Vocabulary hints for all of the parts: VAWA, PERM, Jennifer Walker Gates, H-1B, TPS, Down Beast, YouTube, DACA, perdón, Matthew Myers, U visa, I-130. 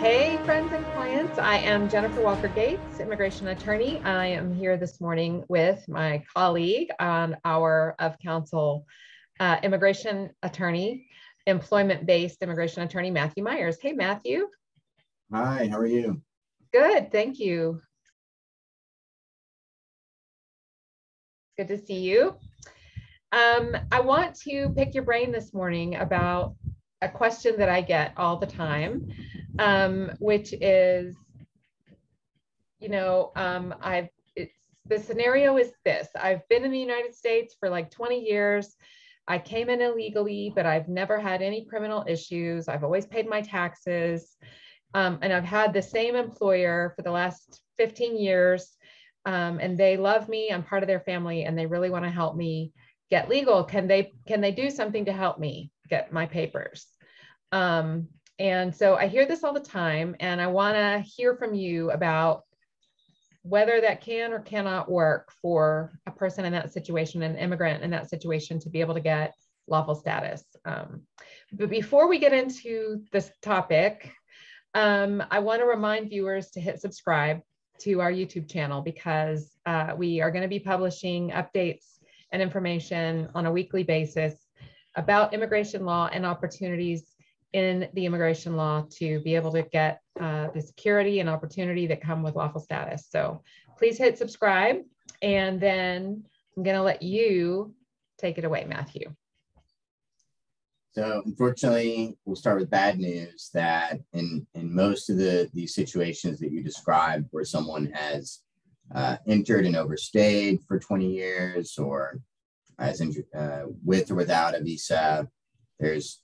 Hey, friends and clients. I am Jennifer Walker Gates, immigration attorney. I am here this morning with my colleague on our of counsel immigration attorney, employment-based immigration attorney, Matthew Myers. Hey, Matthew. Hi, how are you? Good, thank you. Good to see you. I want to pick your brain this morning about a question that I get all the time, which is, the scenario is this: I've been in the United States for like 20 years. I came in illegally, but I've never had any criminal issues. I've always paid my taxes, and I've had the same employer for the last 15 years, and they love me. I'm part of their family, and they really want to help me get legal. Can they do something to help me get my papers? And so I hear this all the time, and I want to hear from you about whether that can or cannot work for a person in that situation, an immigrant in that situation, to be able to get lawful status. But before we get into this topic, I want to remind viewers to hit subscribe to our YouTube channel, because we are going to be publishing updates and information on a weekly basis about immigration law and opportunities in the immigration law to be able to get the security and opportunity that come with lawful status. So please hit subscribe, and then I'm going to let you take it away, Matthew. So unfortunately, we'll start with bad news, that in most of these situations that you described, where someone has entered and overstayed for 20 years, or as in, with or without a visa, there's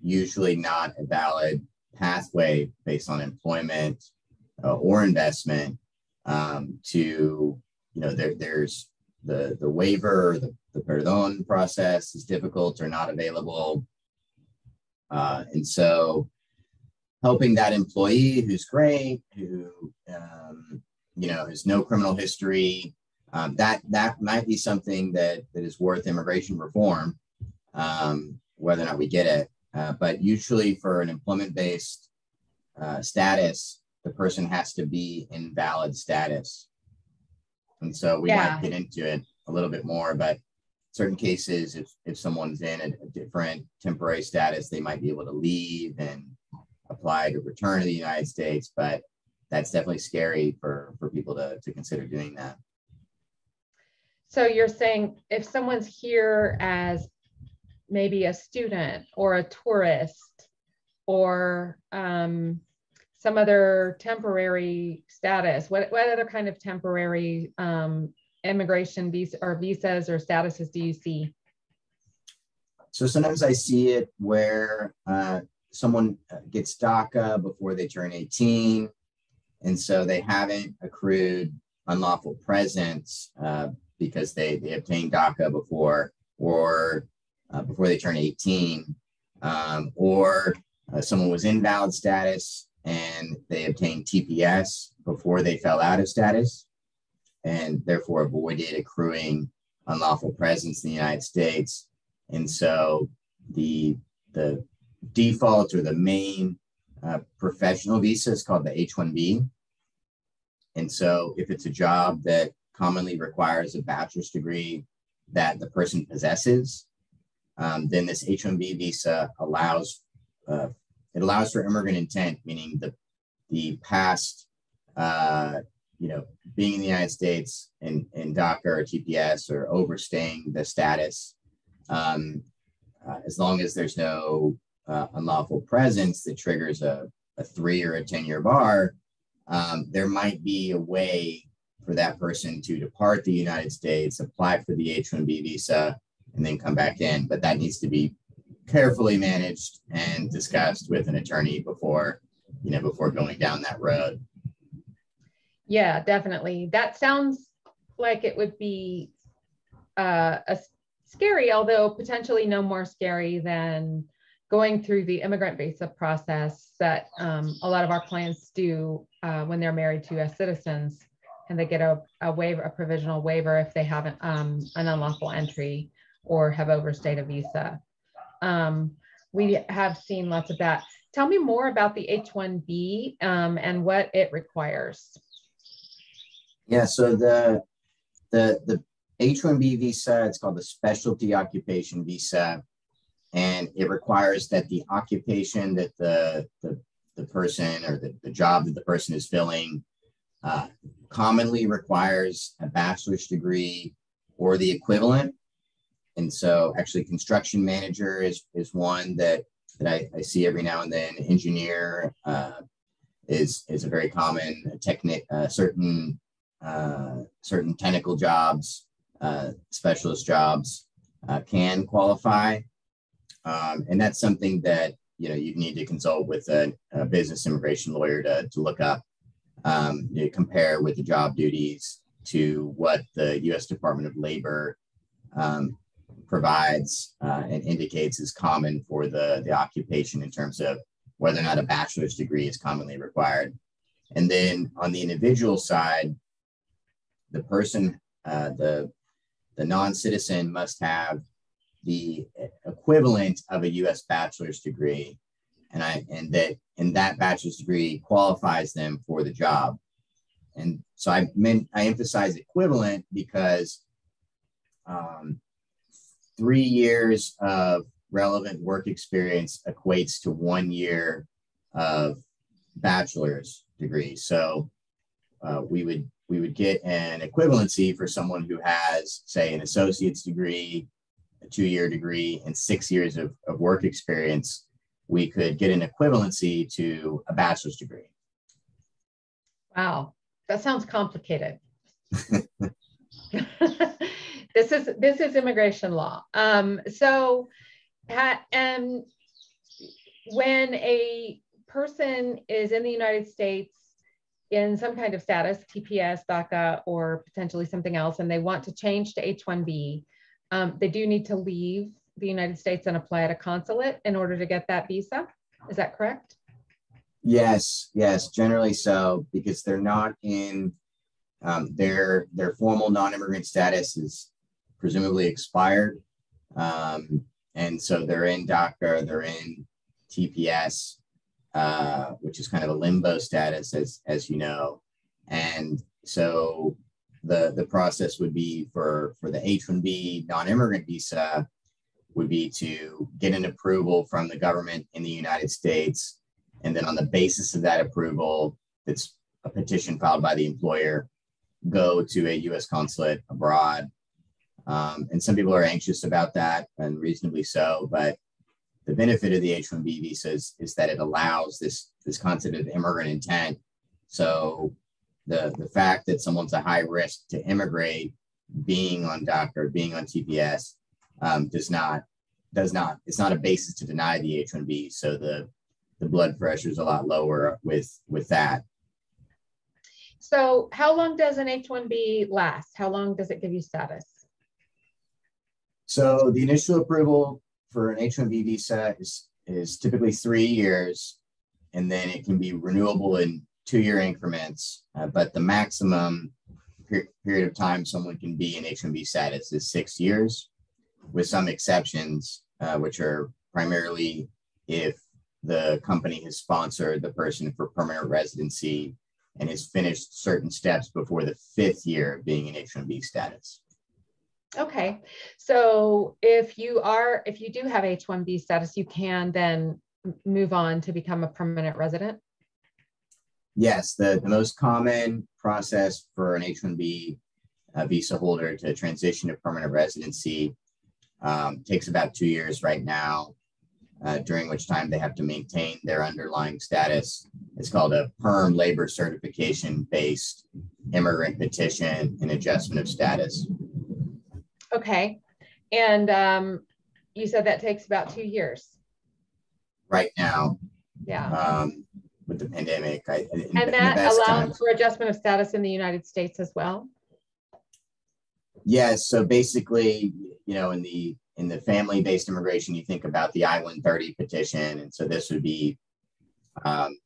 usually not a valid pathway based on employment or investment to, there's the waiver, the perdón process is difficult or not available. And so helping that employee who's great, who, has no criminal history, that might be something that is worth immigration reform, whether or not we get it. But usually for an employment-based status, the person has to be in valid status. And so we might get into it a little bit more, but certain cases, if someone's in a different temporary status, they might be able to leave and apply to return to the United States. But that's definitely scary for people to consider doing that. So you're saying if someone's here as maybe a student or a tourist or some other temporary status, what other kind of temporary immigration visas or statuses do you see? So sometimes I see it where someone gets DACA before they turn 18. And so they haven't accrued unlawful presence because they obtained DACA before, or before they turn 18, or someone was in valid status and they obtained TPS before they fell out of status, and therefore avoided accruing unlawful presence in the United States. And so the default or the main professional visa is called the H-1B. And so if it's a job that commonly requires a bachelor's degree that the person possesses, then this H-1B visa allows for immigrant intent, meaning the past, being in the United States in DACA or TPS, or overstaying the status, as long as there's no unlawful presence that triggers a 3 or a 10-year bar, there might be a way for that person to depart the United States, apply for the H-1B visa, and then come back in. But that needs to be carefully managed and discussed with an attorney before going down that road. Yeah, definitely. That sounds like it would be scary, although potentially no more scary than going through the immigrant visa process that a lot of our clients do when they're married to U.S. citizens, and they get a waiver, a provisional waiver, if they have an unlawful entry or have overstayed a visa. we have seen lots of that. Tell me more about the H-1B and what it requires. Yeah, so the H-1B visa, it's called the specialty occupation visa, and it requires that the occupation that the person or the job that the person is filling commonly requires a bachelor's degree or the equivalent. And so actually construction manager is one that I see every now and then. Engineer is a very common technique, certain technical jobs, specialist jobs can qualify. And that's something that, you know, you'd need to consult with a business immigration lawyer to look up, to compare with the job duties to what the U.S. Department of Labor provides and indicates is common for the occupation in terms of whether or not a bachelor's degree is commonly required. And then on the individual side, the person, the non-citizen must have the equivalent of a U.S. bachelor's degree, and that bachelor's degree qualifies them for the job. And so I emphasize equivalent because 3 years of relevant work experience equates to 1 year of bachelor's degree. So we would get an equivalency for someone who has, say, an associate's degree, a 2-year degree, and 6 years of work experience. We could get an equivalency to a bachelor's degree. Wow, that sounds complicated. This is immigration law. So when a person is in the United States in some kind of status, TPS, DACA, or potentially something else, and they want to change to H-1B, they do need to leave the United States and apply at a consulate in order to get that visa. Is that correct? Yes, generally so, because they're not in, their formal non-immigrant status is presumably expired. And so they're in DACA, they're in TPS, which is kind of a limbo status, as you know. And so the process would be for the H-1B non-immigrant visa would be to get an approval from the government in the United States. And then on the basis of that approval, it's a petition filed by the employer, go to a U.S. consulate abroad. And some people are anxious about that, and reasonably so, but the benefit of the H-1B visa is that it allows this concept of immigrant intent. So the fact that someone's a high risk to immigrate, being on DACA or being on TPS, it's not a basis to deny the H-1B. So the blood pressure is a lot lower with that. So how long does an H-1B last? How long does it give you status? So the initial approval for an H-1B visa is typically 3 years, and then it can be renewable in 2-year increments. But the maximum period of time someone can be in H-1B status is 6 years, with some exceptions, which are primarily if the company has sponsored the person for permanent residency and has finished certain steps before the 5th year of being in H-1B status. Okay, so if you do have H-1B status, you can then move on to become a permanent resident? Yes, the most common process for an H-1B visa holder to transition to permanent residency takes about 2 years right now, during which time they have to maintain their underlying status. It's called a PERM labor certification-based immigrant petition and adjustment of status. Okay. And you said that takes about 2 years. Right now. Yeah. With the pandemic. And that allows for adjustment of status in the United States as well? Yes. So basically, you know, in the family-based immigration, you think about the I-130 petition. And so this would be the,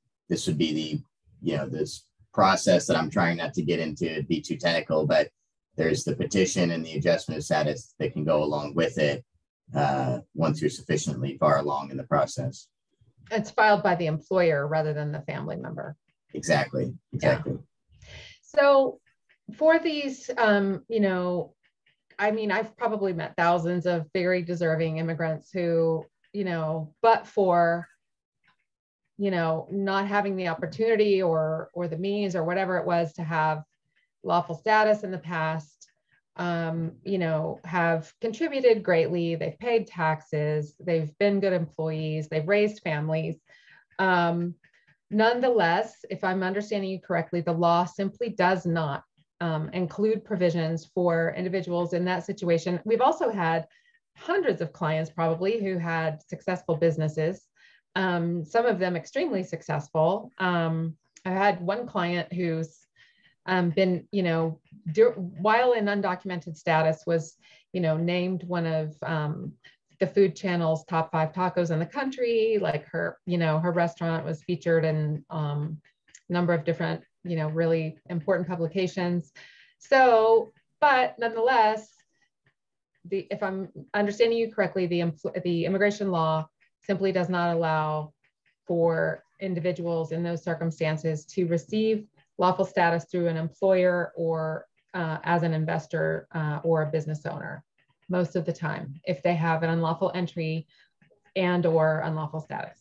you know, this process that I'm trying not to get into, it'd be too technical, but there's the petition and the adjustment of status that can go along with it. once you're sufficiently far along in the process. It's filed by the employer rather than the family member. Exactly, exactly. Yeah. So for these, you know, I mean, I've probably met thousands of very deserving immigrants who, you know, but for, you know, not having the opportunity or the means or whatever it was to have lawful status in the past, you know, have contributed greatly. They've paid taxes. They've been good employees. They've raised families. Nonetheless, if I'm understanding you correctly, the law simply does not include provisions for individuals in that situation. We've also had hundreds of clients probably who had successful businesses, some of them extremely successful. I had one client who's been, you know, while in undocumented status was, you know, named one of the Food Channel's top 5 tacos in the country. Like her, you know, her restaurant was featured in a number of different, you know, really important publications. So, but nonetheless, if I'm understanding you correctly, the immigration law simply does not allow for individuals in those circumstances to receive lawful status through an employer or as an investor or a business owner most of the time, if they have an unlawful entry and or unlawful status.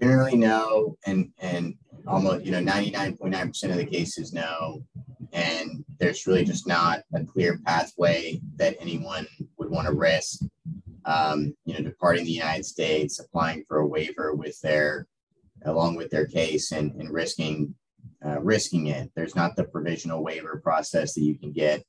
Generally no, and almost, you know, 99.9% of the cases no, and there's really just not a clear pathway that anyone would want to risk, you know, departing the United States, applying for a waiver with their, along with their case, and risking it. There's not the provisional waiver process that you can get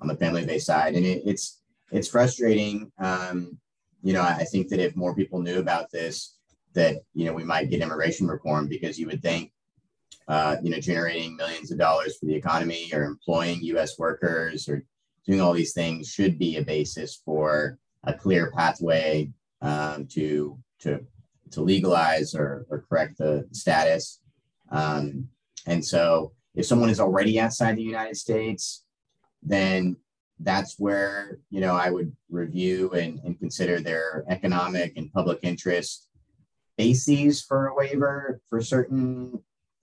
on the family-based side, and it's frustrating. You know, I think that if more people knew about this, that, you know, we might get immigration reform, because you would think, you know, generating millions of dollars for the economy or employing U.S. workers or doing all these things should be a basis for a clear pathway to legalize or correct the status. And so if someone is already outside the United States, then that's where, you know, I would review and consider their economic and public interest bases for a waiver for certain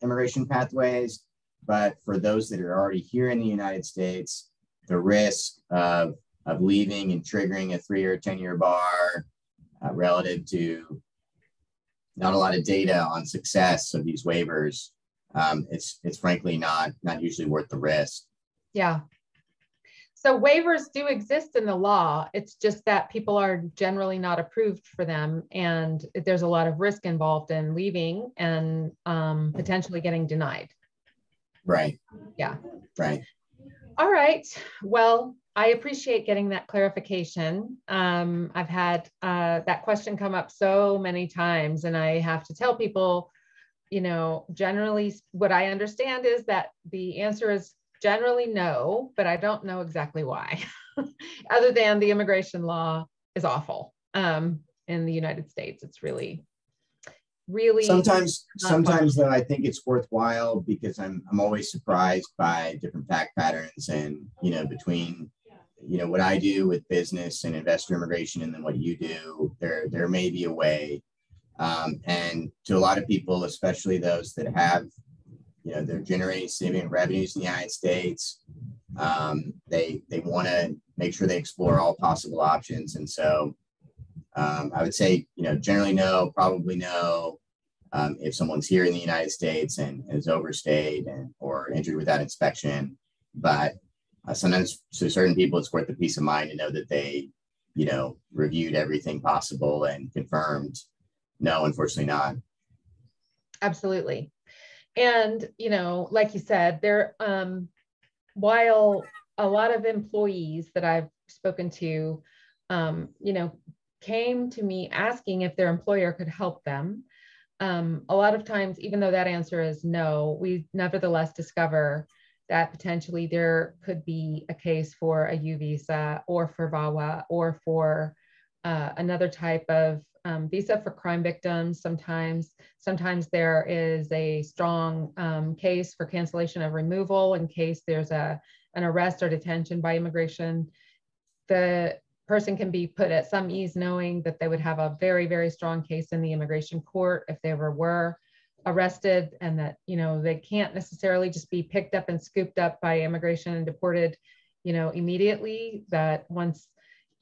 immigration pathways. But for those that are already here in the United States, the risk of leaving and triggering a 3- or 10-year bar relative to not a lot of data on success of these waivers, it's frankly not usually worth the risk. Yeah. So waivers do exist in the law. It's just that people are generally not approved for them. And there's a lot of risk involved in leaving and potentially getting denied. Right. Yeah. Right. All right. Well, I appreciate getting that clarification. I've had that question come up so many times, and I have to tell people, you know, generally what I understand is that the answer is generally no, but I don't know exactly why, other than the immigration law is awful in the United States. It's really, really. Sometimes though, I think it's worthwhile, because I'm always surprised by different fact patterns, and, you know, between, you know, what I do with business and investor immigration and then what you do, there may be a way. And to a lot of people, especially those that have, you know, they're generating significant revenues in the United States. They want to make sure they explore all possible options. And so I would say, you know, generally no, probably no. If someone's here in the United States and has overstayed or injured without inspection. But sometimes to certain people, it's worth the peace of mind to know that they, you know, reviewed everything possible and confirmed, no, unfortunately not. Absolutely. And, you know, like you said, there, while a lot of employees that I've spoken to, you know, came to me asking if their employer could help them, a lot of times, even though that answer is no, we nevertheless discover that potentially there could be a case for a U visa or for VAWA or for another type of visa for crime victims. Sometimes there is a strong case for cancellation of removal in case there's an arrest or detention by immigration. The person can be put at some ease knowing that they would have a very, very strong case in the immigration court if they ever were arrested, and that, you know, they can't necessarily just be picked up and scooped up by immigration and deported, you know, immediately. That once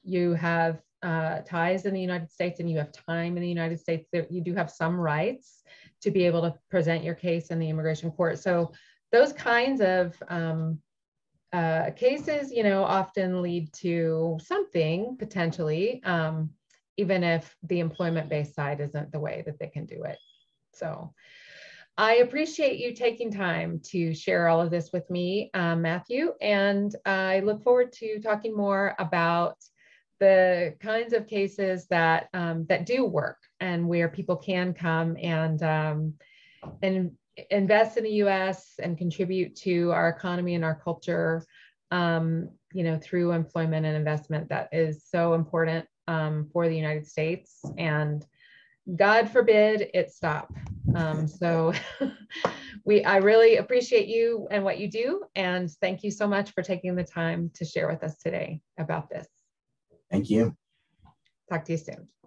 you have ties in the United States and you have time in the United States, that you do have some rights to be able to present your case in the immigration court. So those kinds of cases, you know, often lead to something potentially, even if the employment-based side isn't the way that they can do it. So I appreciate you taking time to share all of this with me, Matthew, and I look forward to talking more about the kinds of cases that that do work and where people can come and invest in the U.S. and contribute to our economy and our culture, you know, through employment and investment that is so important for the United States. And God forbid it stop. So I really appreciate you and what you do. And thank you so much for taking the time to share with us today about this. Thank you. Talk to you soon.